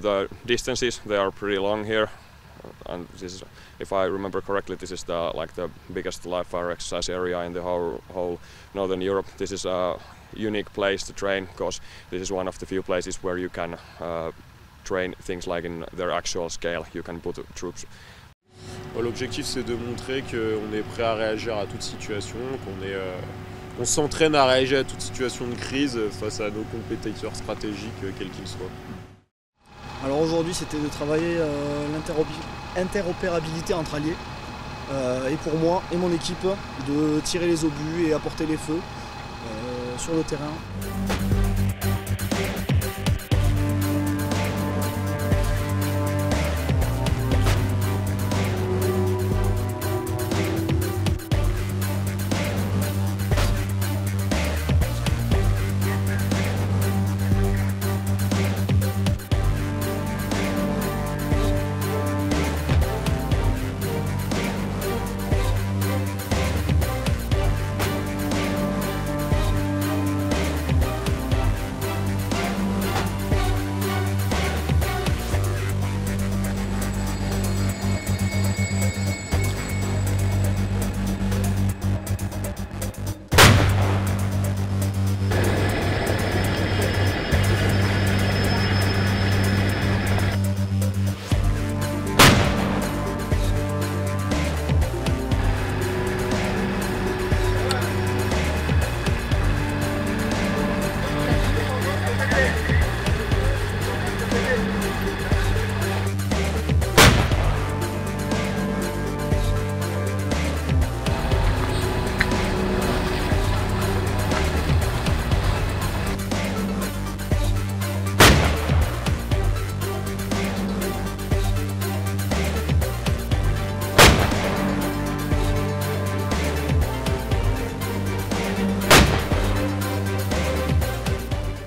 The distances, they are pretty long here, and this is, if I remember correctly, this is the biggest live fire exercise area in the whole Northern Europe. This is a unique place to train, because this is one of the few places where you can train things like in their actual scale. You can put troops. Bon, l'objectif, c'est de montrer qu'on est prêt à réagir à toute situation, qu'on s'entraîne à réagir à toute situation de crise face à nos compétiteurs stratégiques, quels qu'ils soient. Alors aujourd'hui, c'était de travailler l'interopérabilité entre alliés, et pour moi et mon équipe, de tirer les obus et apporter les feux sur le terrain.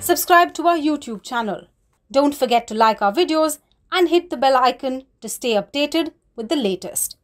Subscribe to our YouTube channel. Don't forget to like our videos and hit the bell icon to stay updated with the latest.